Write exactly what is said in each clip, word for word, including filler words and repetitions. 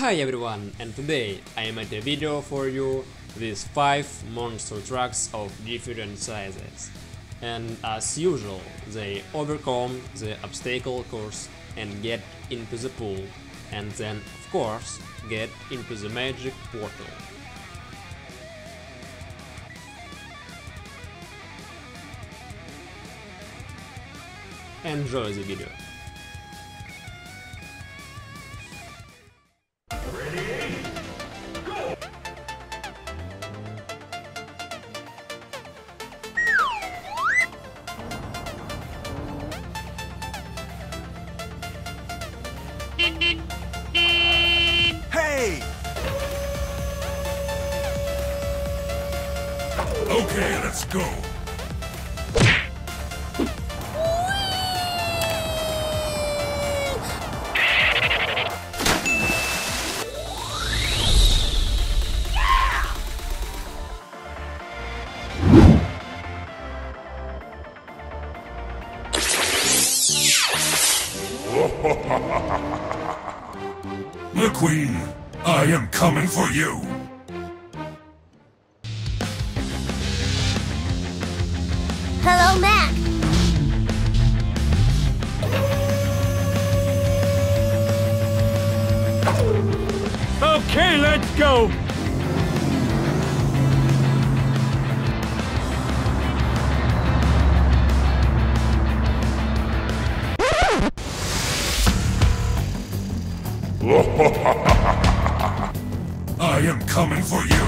Hi everyone, and today I made a video for you with five monster trucks of different sizes, and as usual they overcome the obstacle course and get into the pool, and then of course get into the magic portal. Enjoy the video! Hey! Okay, let's go! McQueen, I am coming for you! Hello, Mac! Okay, let's go! I am coming for you.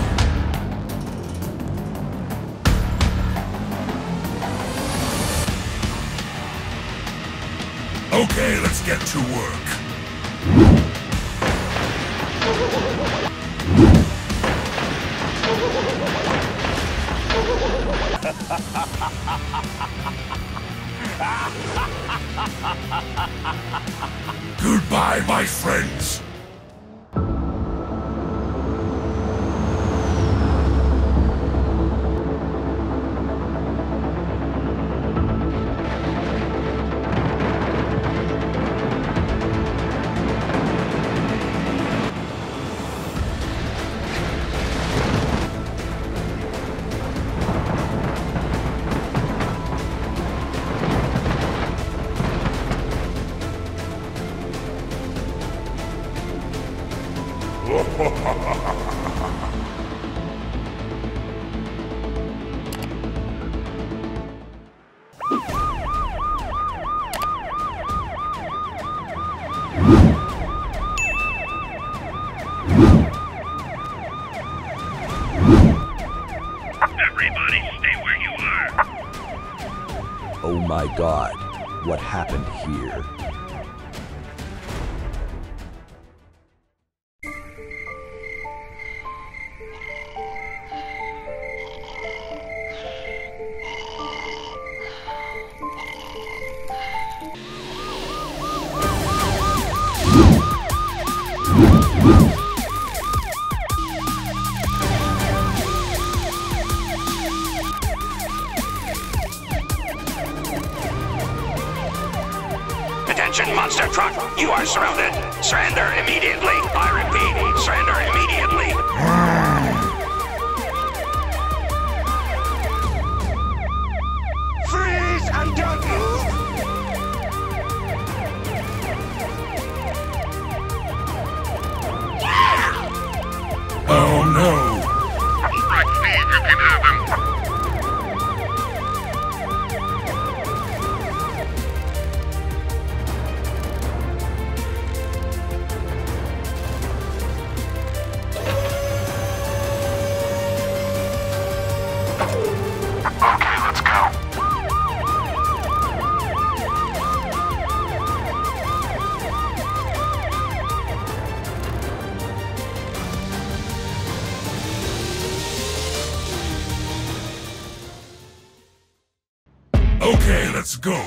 Okay, let's get to work. Goodbye, my friends. Everybody, stay where you are. Oh my God, what happened here? Attention, monster truck! You are surrounded! Surrender immediately! I repeat, surrender immediately! Freeze and don't move! Yeah! Oh no! I believe you can have him! Okay, let's go.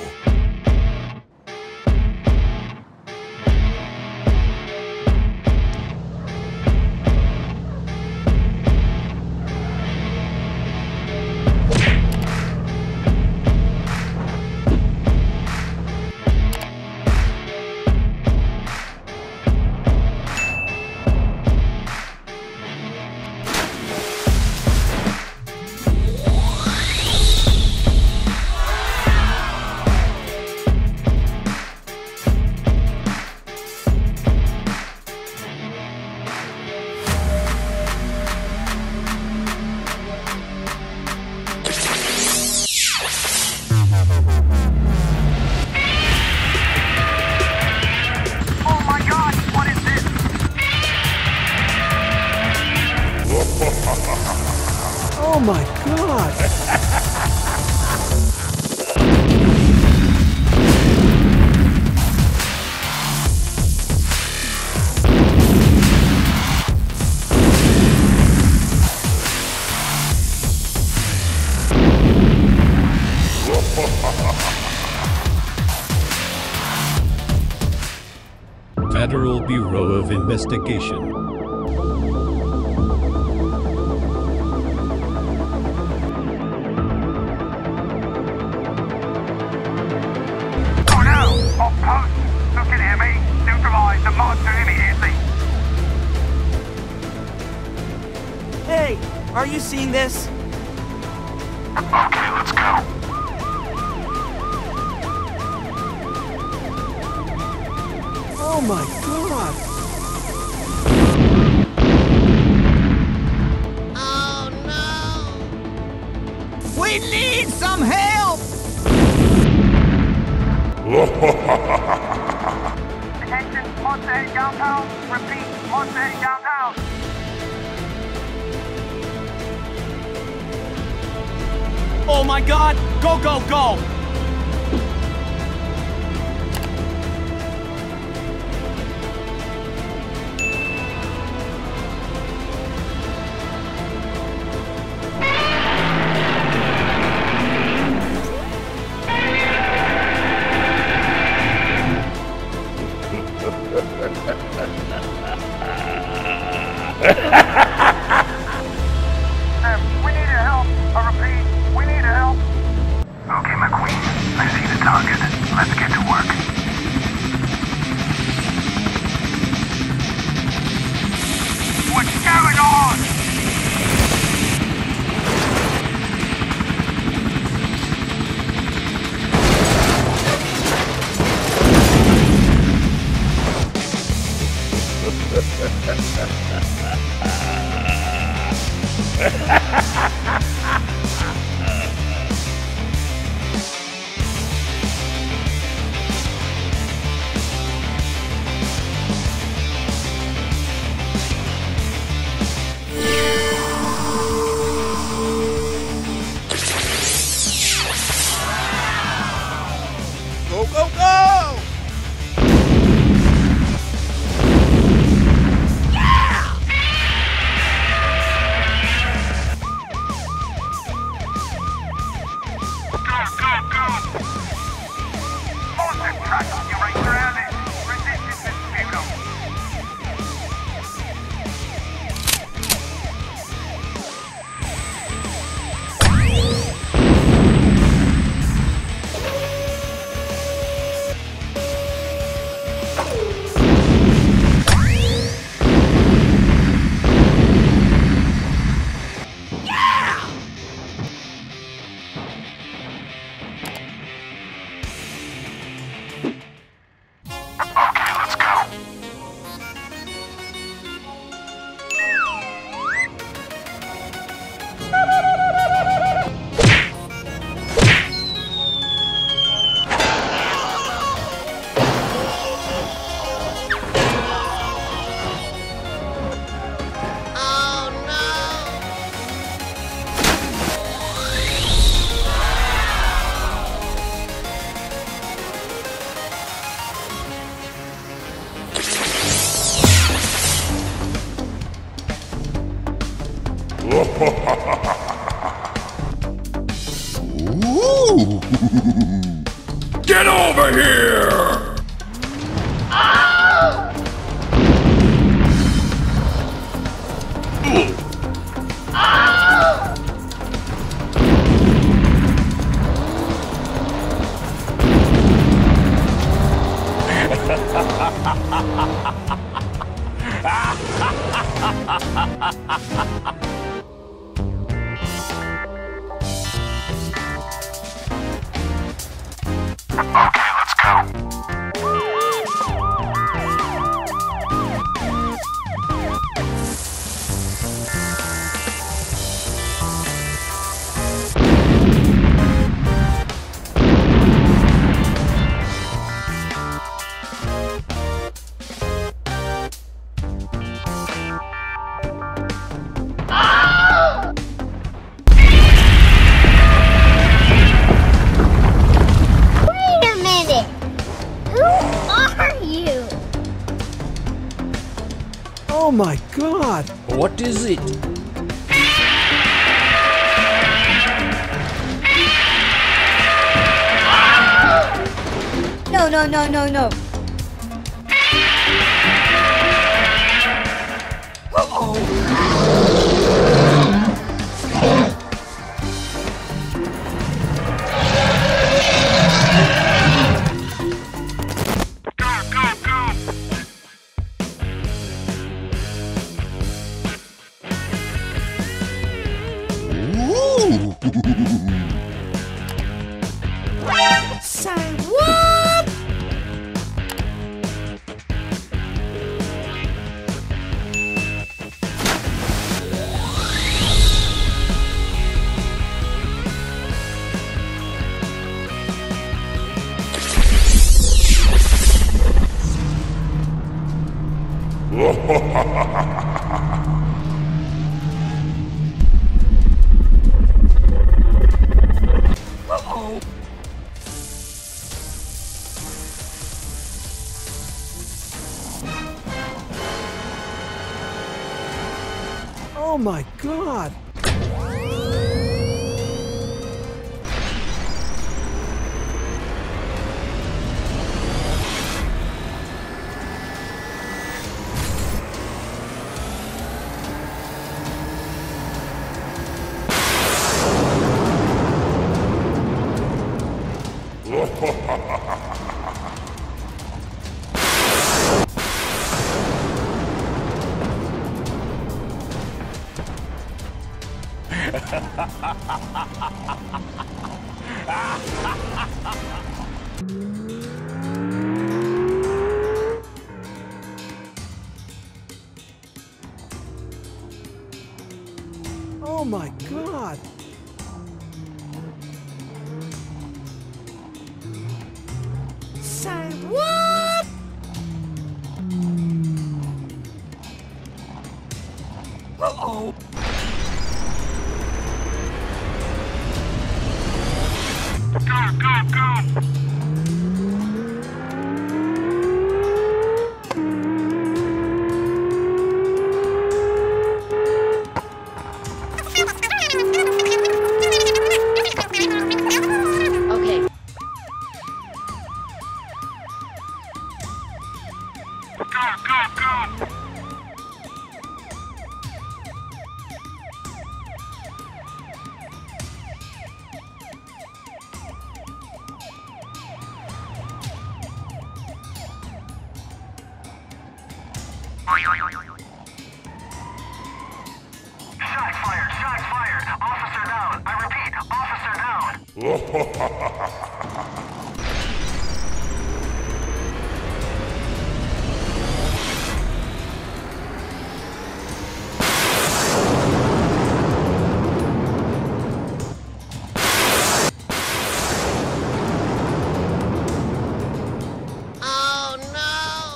God! Federal Bureau of Investigation. Oh no! Up post! Look at him, eh? Neutralize the monster immediately! Hey! Are you seeing this? Okay, let's go! Oh my God! Oh no! We need some help! Attention, monster head downtown. Repeat, monster head downtown. Oh my God! Go, go, go! Get over here! my god! What is it? No, no, no, no, no. Oh my god! Oh my god! Say what? Uh-oh! Go, go, go! Shots fired! Shots fired! Officer down! I repeat, officer down! Oh no!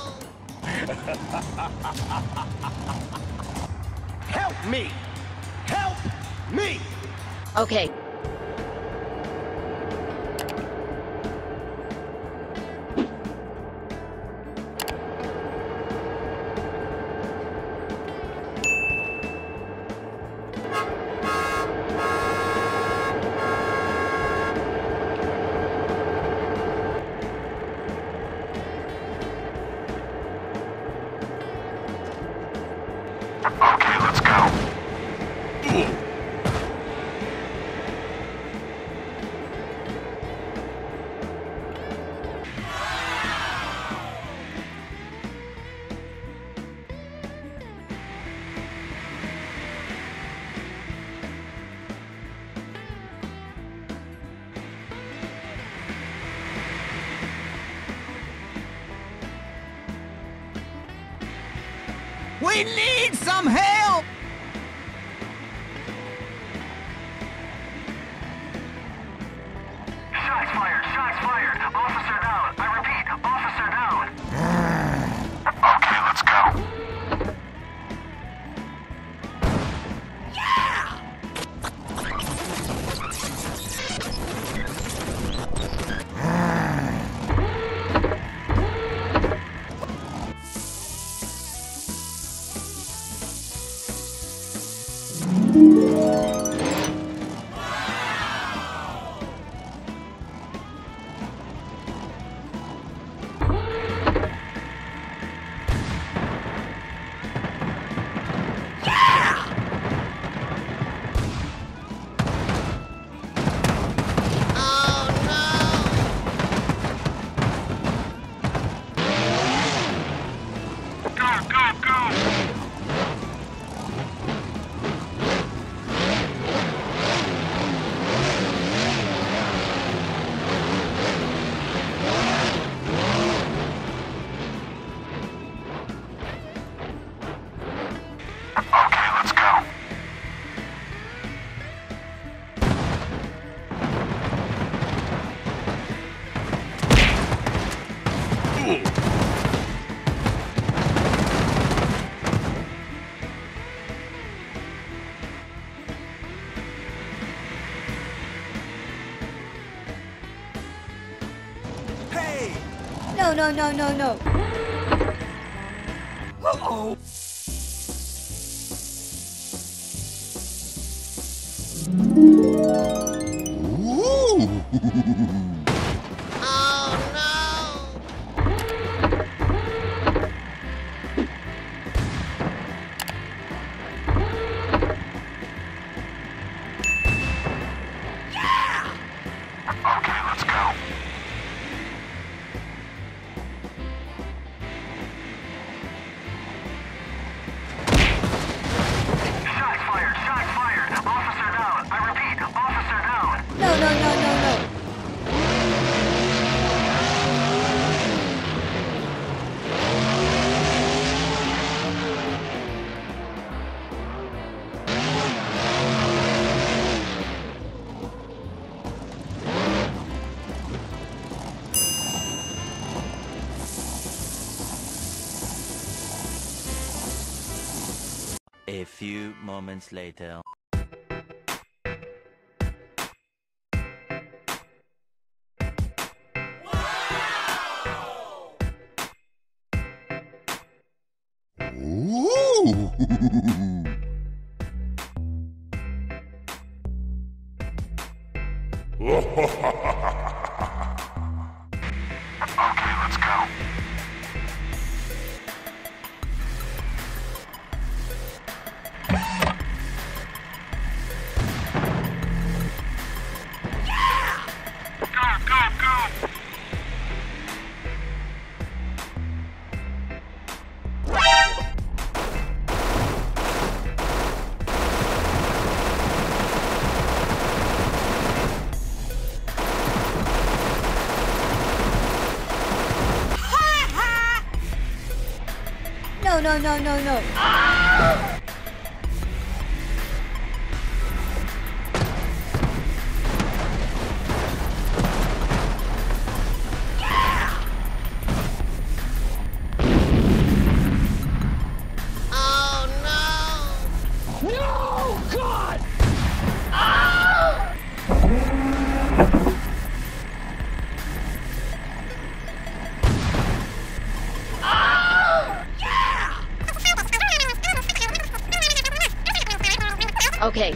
Help me! Help me! Okay. We need some help! Shots fired! Shots fired! Officer down! I repeat, officer down! Okay, let's go! Yeah! No, no, no, no, no. Uh-oh. Oh, no. Yeah! Okay, let's go. A few moments later. Wow! Ooh! Okay, let's go. No, no, no, no. Ah! Okay.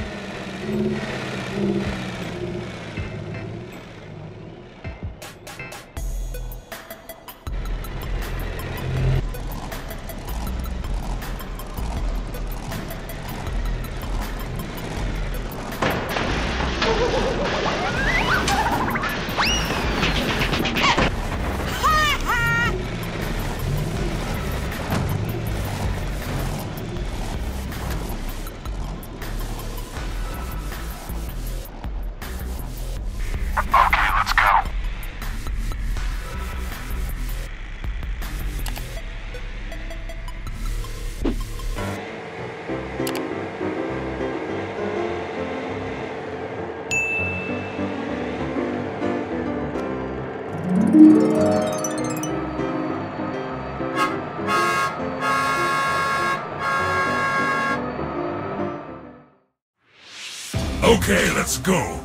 Okay, let's go.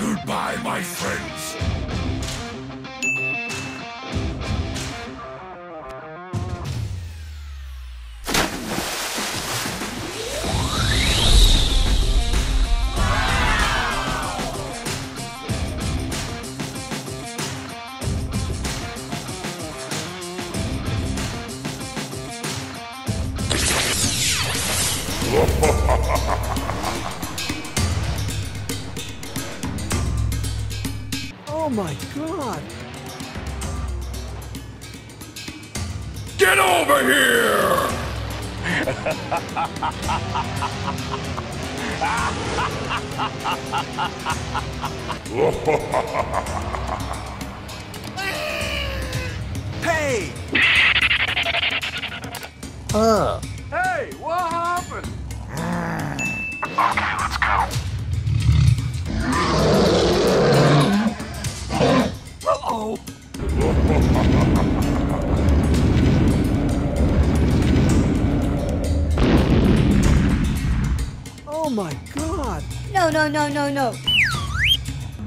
Goodbye, my friends. Oh my God! Get over here! Hey! Uh. Hey, what happened? Okay, let's go. Uh-oh. my God! No, no, no, no, no!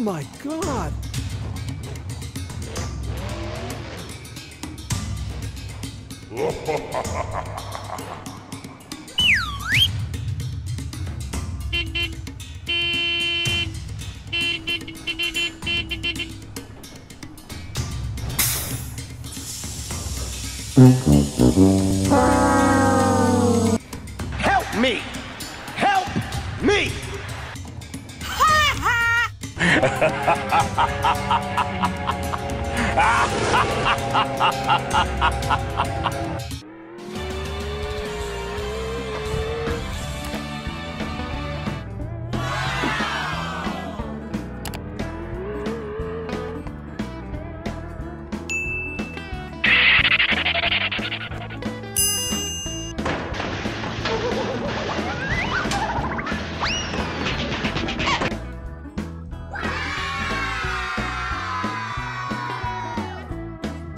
my God! Help me! Help me!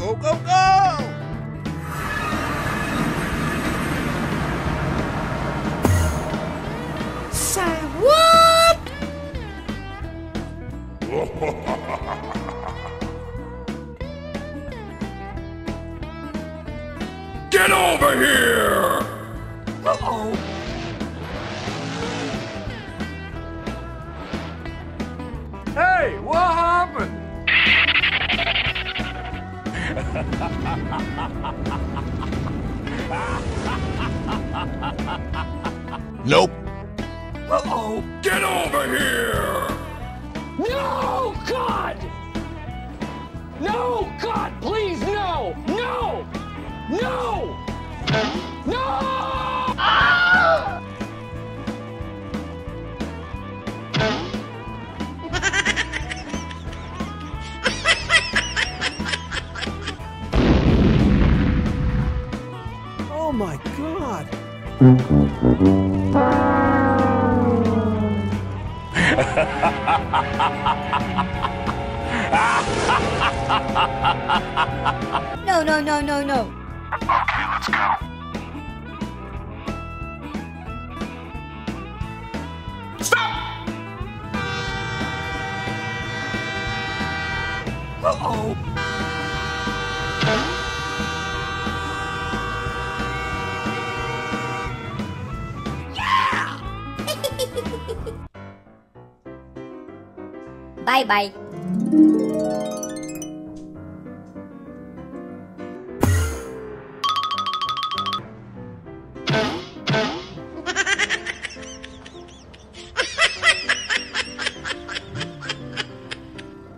Go, go, go! Say what? Get over here! Uh-oh! Hey, what happened? Nope. Uh-oh. Get over here! No, God! No, God, please, no! No! No! No! Ah! Oh my God! No, no, no, no, no. Okay, let's go. Stop! Uh-oh. Bye-bye.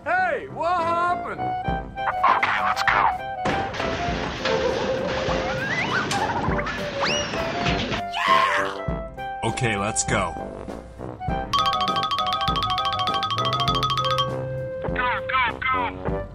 Hey, what happened? Okay, let's go. Yeah! Okay, let's go. Go, go, go!